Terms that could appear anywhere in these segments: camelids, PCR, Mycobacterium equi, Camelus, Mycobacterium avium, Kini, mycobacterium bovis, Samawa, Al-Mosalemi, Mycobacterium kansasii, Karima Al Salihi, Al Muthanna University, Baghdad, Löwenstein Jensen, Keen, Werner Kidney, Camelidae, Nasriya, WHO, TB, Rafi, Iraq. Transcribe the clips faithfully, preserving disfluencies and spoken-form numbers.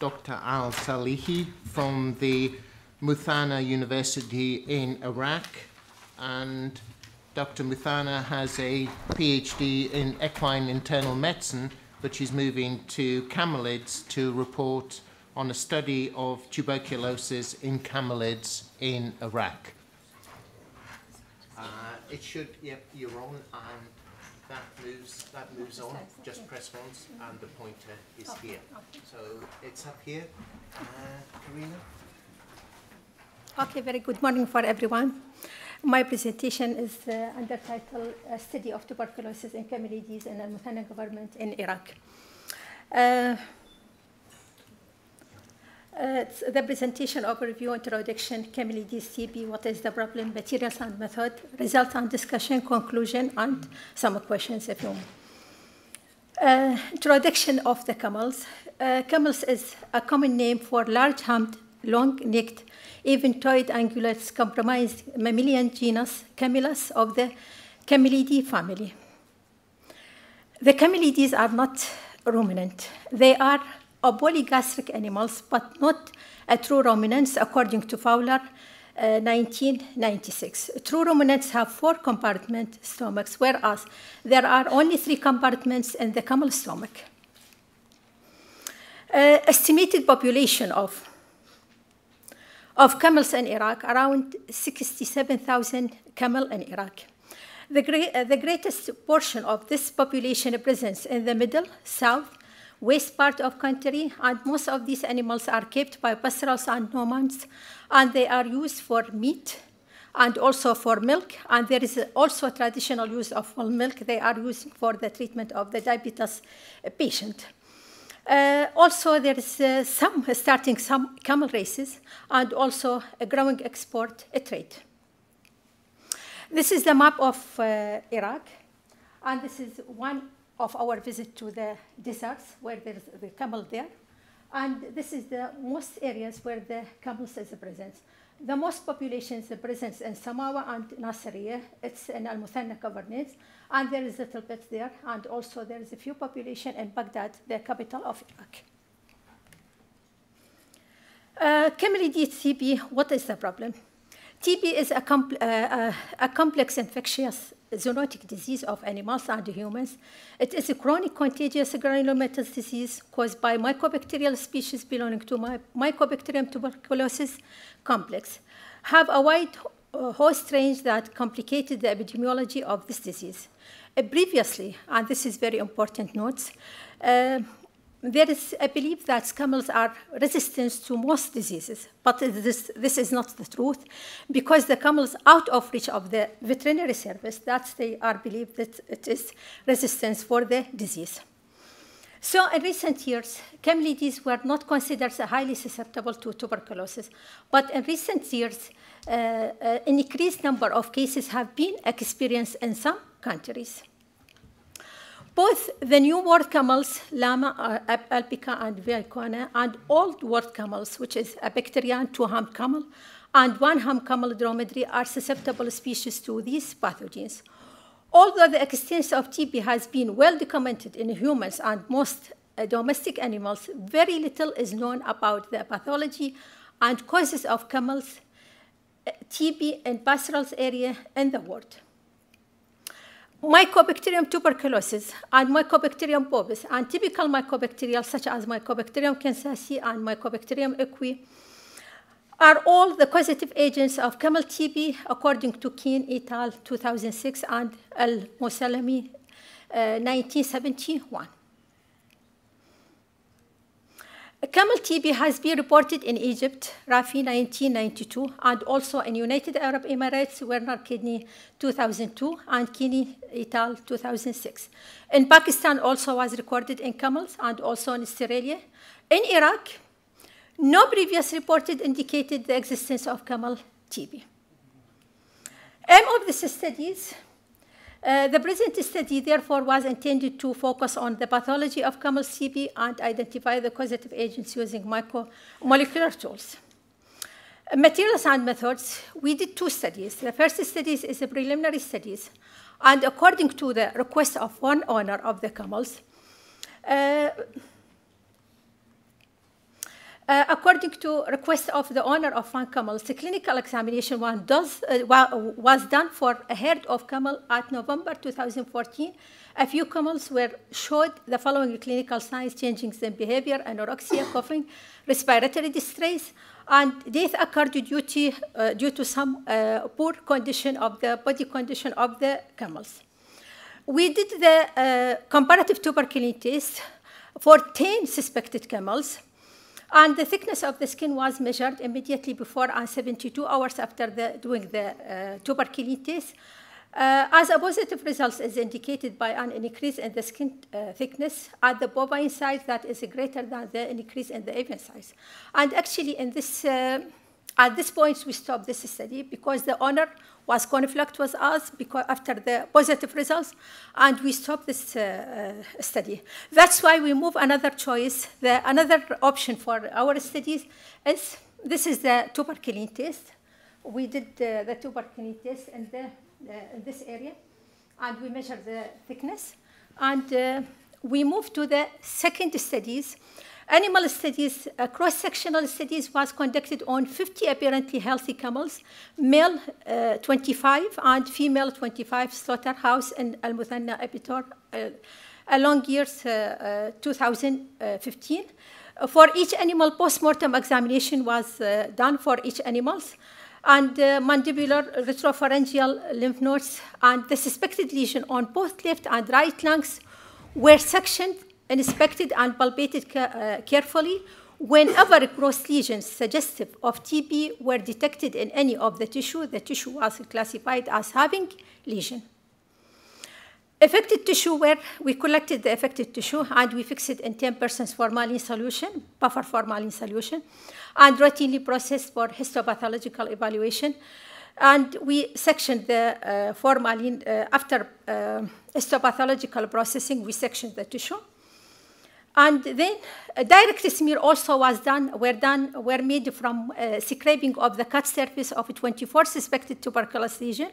Doctor Al Salihi from the Muthanna University in Iraq, and Doctor Muthanna has a PhD in equine internal medicine, but she's moving to camelids to report on a study of tuberculosis in camelids in Iraq. Uh, it should, yep, you're on, and that moves, that moves on, just press once, and the pointer is here. So it's up here. Uh, Karima? Okay, very good morning for everyone. My presentation is uh, under title uh, Study of Tuberculosis in Camelidae in Al Muthanna Government in Iraq. Uh, uh, the presentation overview, introduction, Camelidae C B, what is the problem, materials and method, results and discussion, conclusion, and some questions if you want. Uh, introduction of the camels. Uh, camels is a common name for large-humped, long-necked, eventoid ungulates, compromised mammalian genus Camelus of the Camelidae family. The Camelidae are not ruminant. They are polygastric animals, but not a true ruminants, according to Fowler, uh, nineteen ninety-six. True ruminants have four compartment stomachs, whereas there are only three compartments in the camel stomach. Uh, estimated population of Of camels in Iraq, around sixty-seven thousand camel in Iraq. The, great, uh, the greatest portion of this population presents in the middle, south, west part of country, and most of these animals are kept by pastorals and nomads, and they are used for meat and also for milk, and there is also a traditional use of whole milk. They are used for the treatment of the diabetes patient. Uh, also, there is uh, some uh, starting some camel races and also a growing export uh, trade. This is the map of uh, Iraq, and this is one of our visit to the deserts where there is the camel there, and this is the most areas where the camels is present. The most population is present in Samawa and Nasriya. It's in Al Muthanna governance, and there is a little bit there, and also there is a few population in Baghdad, the capital of Iraq. Uh, Camelidae T B, what is the problem? T B is a, compl uh, uh, a complex infectious zoonotic disease of animals and humans. It is a chronic contagious granulomatous disease caused by mycobacterial species belonging to my Mycobacterium tuberculosis complex. Have a wide uh, host range that complicated the epidemiology of this disease. Uh, previously, and this is very important notes, uh, there is a belief that camels are resistant to most diseases, but this, this is not the truth, because the camels out of reach of the veterinary service, that they are believed that it is resistance for the disease. So in recent years, camelids were not considered highly susceptible to tuberculosis, but in recent years, uh, uh, an increased number of cases have been experienced in some countries. Both the new world camels, Lama, uh, Alpica, and Viacona, and old world camels, which is a Bacterian two-hump camel, and one-hump camel dromedary, are susceptible species to these pathogens. Although the existence of T B has been well documented in humans and most uh, domestic animals, very little is known about the pathology and causes of camels, uh, T B in pastoral area in the world. Mycobacterium tuberculosis and Mycobacterium bovis and typical mycobacterial such as Mycobacterium kansasii and Mycobacterium equi are all the causative agents of camel T B according to Keen et al. two thousand six and Al-Mosalemi uh, nineteen seventy-one. Camel T B has been reported in Egypt, Rafi nineteen ninety-two, and also in United Arab Emirates, Werner Kidney two thousand two, and Kini et al. two thousand six. In Pakistan also was recorded in camels and also in Australia. In Iraq, no previous reported indicated the existence of camel T B. Aim of these studies. Uh, the present study, therefore, was intended to focus on the pathology of camel T B and identify the causative agents using micromolecular tools. Uh, materials and methods, we did two studies. The first studies is the preliminary studies, and according to the request of one owner of the camels, uh, Uh, according to request of the owner of one camel, the clinical examination one does, uh, was done for a herd of camel at November two thousand fourteen. A few camels were showed the following clinical signs: changing in behavior, anorexia, coughing, respiratory distress, and death occurred due to, uh, due to some uh, poor condition of the body condition of the camels. We did the uh, comparative tuberculin test for ten suspected camels, and the thickness of the skin was measured immediately before and seventy-two hours after the, doing the uh, tuberculin test. Uh, as a positive result is indicated by an increase in the skin uh, thickness at the bovine size that is greater than the increase in the avian size. And actually, in this, uh, at this point, we stopped this study because the owner was conflict with us because after the positive results, and we stopped this uh, uh, study. That's why we move another choice. The, another option for our studies is this is the tuberculin test. We did uh, the tuberculin test in the Uh, in this area, and we measure the thickness, and uh, we move to the second studies. Animal studies, uh, cross-sectional studies was conducted on fifty apparently healthy camels, male uh, twenty-five and female twenty-five, slaughterhouse in Al Muthanna Abattoir, uh, along years uh, uh, two thousand fifteen. Uh, for each animal, post-mortem examination was uh, done for each animals, and uh, mandibular, retropharyngeal lymph nodes, and the suspected lesion on both left and right lungs were sectioned, inspected, and palpated ca uh, carefully. Whenever gross lesions suggestive of T B were detected in any of the tissue, the tissue was classified as having lesion. Affected tissue were, we collected the affected tissue and we fixed it in ten percent formalin solution, buffer formalin solution, and routinely processed for histopathological evaluation. And we sectioned the uh, formalin, uh, after uh, histopathological processing, we sectioned the tissue. And then a direct smear also was done, were done, were made from uh, scraping of the cut surface of twenty-four suspected tuberculous lesions,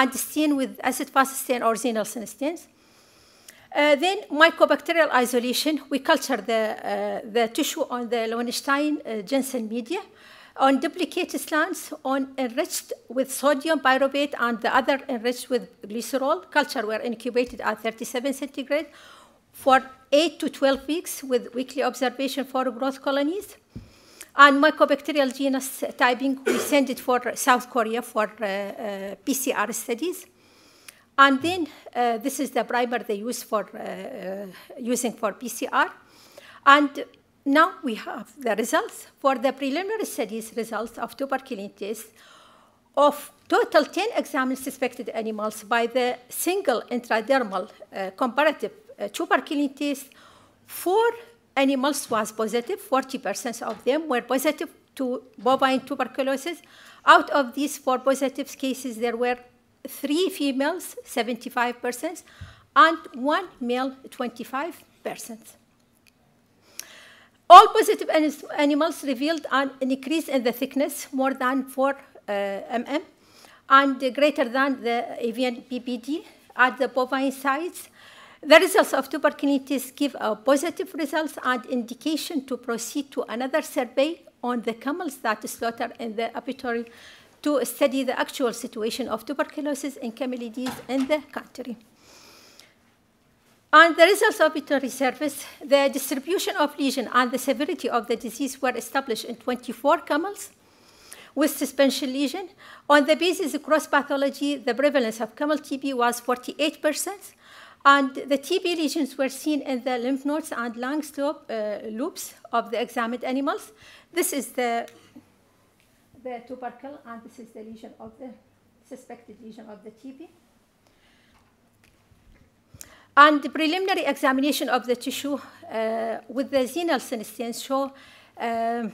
and stain with acid-fast stain or Ziehl-Neelsen stains. Uh, then mycobacterial isolation, we culture the, uh, the tissue on the Löwenstein uh, Jensen media, on duplicate slants, on enriched with sodium pyruvate and the other enriched with glycerol. Culture were incubated at thirty-seven centigrade for eight to twelve weeks with weekly observation for growth colonies. And mycobacterial genus typing, we send it for South Korea for uh, uh, P C R studies. And then uh, this is the primer they use for uh, uh, using for P C R. And now we have the results for the preliminary studies results of tuberculin test of total ten examined suspected animals by the single intradermal uh, comparative uh, tuberculin test. Four animals was positive, forty percent of them were positive to bovine tuberculosis. Out of these four positive cases, there were three females, seventy-five percent, and one male, twenty-five percent. All positive animals revealed an increase in the thickness, more than four millimeters, and greater than the avian B B D at the bovine sites. The results of tuberculin test give a positive results and indication to proceed to another survey on the camels that slaughtered in the abattoir to study the actual situation of tuberculosis in camelids in the country. And the results of abattoir service, the distribution of lesion and the severity of the disease were established in twenty-four camels with suspension lesion. On the basis of cross-pathology, the prevalence of camel T B was forty-eight percent. And the T B lesions were seen in the lymph nodes and lung slope, uh, loops of the examined animals. This is the, the tubercle, and this is the lesion of the suspected lesion of the T B. And the preliminary examination of the tissue uh, with the Ziehl-Neelsen stains show um,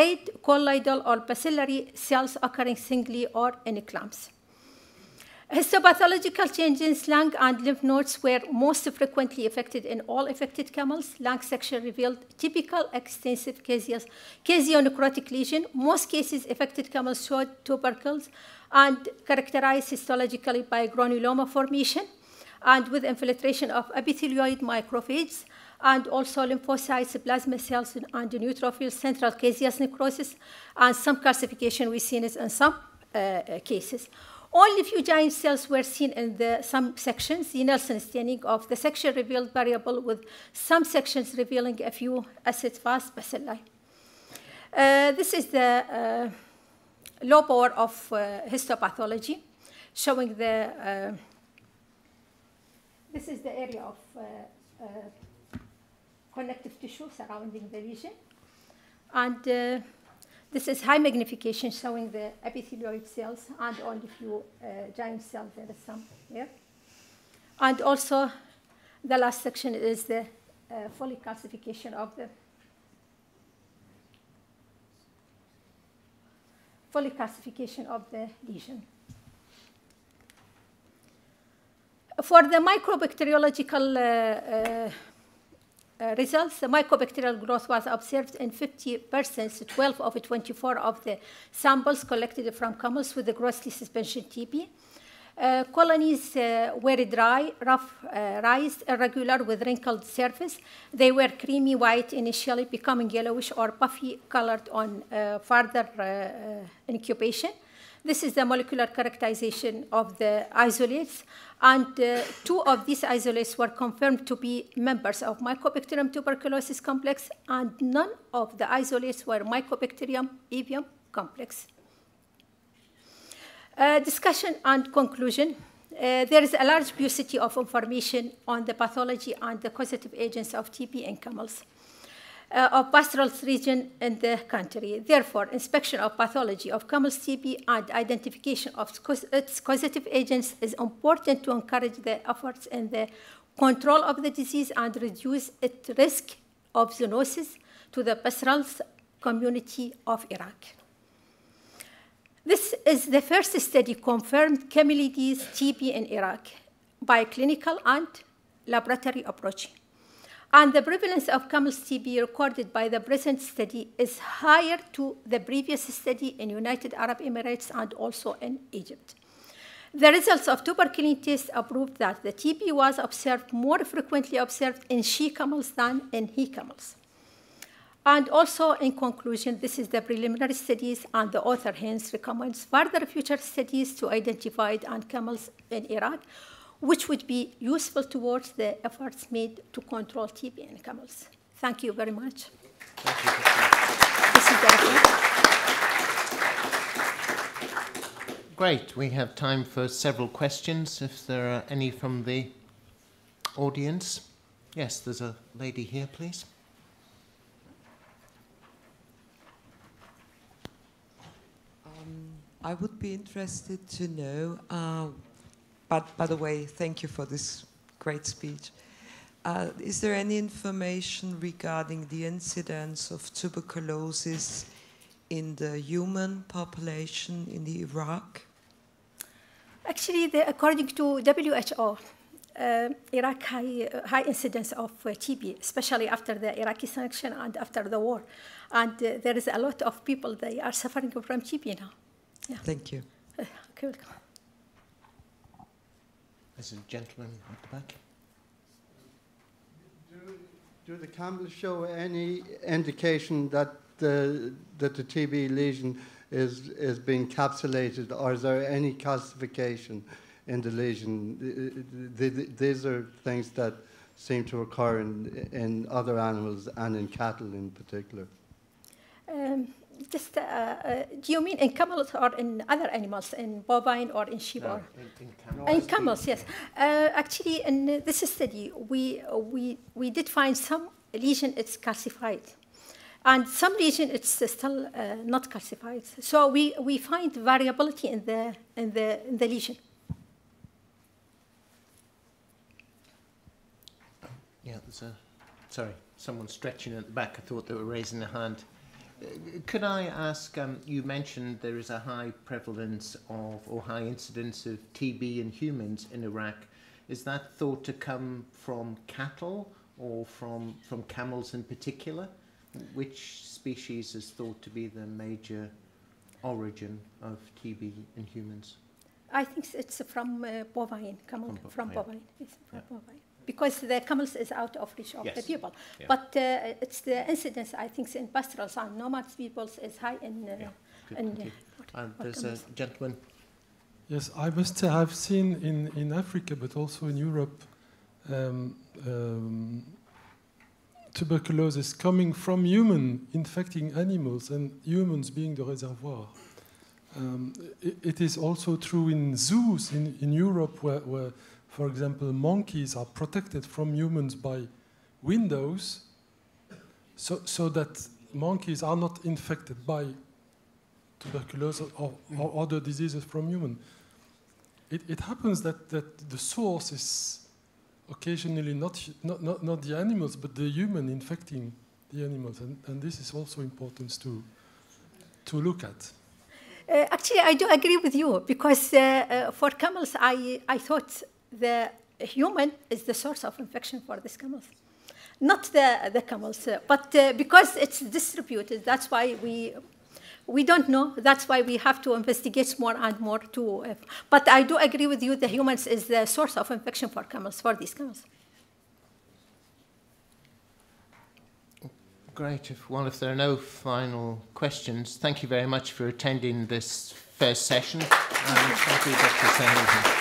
red colloidal or bacillary cells occurring singly or in clumps. Histopathological changes, lung and lymph nodes were most frequently affected in all affected camels. Lung section revealed typical extensive caseonecrotic lesion. Most cases affected camels showed tubercles and characterized histologically by granuloma formation and with infiltration of epithelioid macrophages. and also lymphocytes, plasma cells, and neutrophils, central caseous necrosis, and some calcification. We've seen it in some uh, cases. Only few giant cells were seen in the, some sections. The Ziehl-Neelsen staining of the section revealed variable, with some sections revealing a few acid-fast bacilli. Uh, this is the uh, low power of uh, histopathology, showing the. Uh, this is the area of uh, uh, connective tissue surrounding the lesion, and. Uh, This is high magnification, showing the epithelioid cells and only few uh, giant cells. There is some here. And also, the last section is the uh, follic calcification of the follic calcification of the lesion. For the microbacteriological. Uh, uh, Uh, results, the mycobacterial growth was observed in fifty percent, twelve of twenty-four of the samples collected from camels with the grossly suspension T B. Uh, colonies uh, were dry, rough, uh, raised, irregular with wrinkled surface. They were creamy white initially, becoming yellowish or puffy colored on uh, further uh, incubation. This is the molecular characterization of the isolates, and uh, two of these isolates were confirmed to be members of Mycobacterium tuberculosis complex, and none of the isolates were Mycobacterium avium complex. Uh, discussion and conclusion. Uh, there is a large paucity of information on the pathology and the causative agents of T B in camels. Uh, of pastoral region in the country. Therefore, inspection of pathology of camel's T B and identification of its causative agents is important to encourage the efforts in the control of the disease and reduce its risk of zoonosis to the pastoral community of Iraq. This is the first study confirmed Camelidae T B in Iraq by clinical and laboratory approach. And the prevalence of camel's T B recorded by the present study is higher to the previous study in United Arab Emirates and also in Egypt. The results of tuberculin tests proved that the T B was observed more frequently observed in she camels than in he camels. And also, in conclusion, this is the preliminary studies, and the author hence recommends further future studies to identify on camels in Iraq, which would be useful towards the efforts made to control T B in camels. Thank you very much. Thank you. This is Rafi. Great. We have time for several questions, if there are any from the audience. Yes, there's a lady here, please. Um, I would be interested to know... Uh, But by the way, thank you for this great speech. Uh, is there any information regarding the incidence of tuberculosis in the human population in Iraq? Actually, the, according to W H O, uh, Iraq high, high incidence of uh, T B, especially after the Iraqi sanction and after the war. And uh, there is a lot of people that are suffering from T B now. Yeah. Thank you. Uh, okay, welcome. There's a gentleman at the back. Do, do the camels show any indication that the, that the T B lesion is, is being capsulated, or is there any calcification in the lesion? The, the, these are things that seem to occur in, in other animals and in cattle in particular. Um, Just, uh, uh, do you mean in camels or in other animals, in bovine or in sheep? No, or in, in camels. In camels, yes. Uh, actually, in this study, we we we did find some lesion it's calcified, and some lesion it's still uh, not calcified. So we we find variability in the in the in the lesion. Yeah, there's a. Sorry, someone's stretching at the back. I thought they were raising a hand. Could I ask, um, you mentioned there is a high prevalence of, or high incidence of T B in humans in Iraq. Is that thought to come from cattle or from, from camels in particular? Which species is thought to be the major origin of T B in humans? I think it's from uh, bovine, camel, from bovine, from bovine. Yes, from yeah. bovine. because the camelus is out of reach of yes. the people. Yeah. But uh, it's the incidence, I think, in pastorals and nomad peoples is high in. Uh, yeah. Good, in good. Uh, and there's a gentleman. Yes, I must say I've seen in, in Africa, but also in Europe, um, um, tuberculosis coming from human infecting animals and humans being the reservoir. Um, it, it is also true in zoos in, in Europe where, where, for example, monkeys are protected from humans by windows so, so that monkeys are not infected by tuberculosis or, or other diseases from humans. It, it happens that, that the source is occasionally not, not, not, not the animals, but the human infecting the animals. And, and this is also important to, to look at. Uh, actually, I do agree with you, because uh, uh, for camels, I, I thought the human is the source of infection for these camels. Not the, the camels, uh, but uh, because it's distributed, that's why we, we don't know. That's why we have to investigate more and more. To, uh, but I do agree with you, the humans is the source of infection for camels, for these camels. Great. If, well, if there are no final questions, thank you very much for attending this first session. And thank you, Doctor Sahin.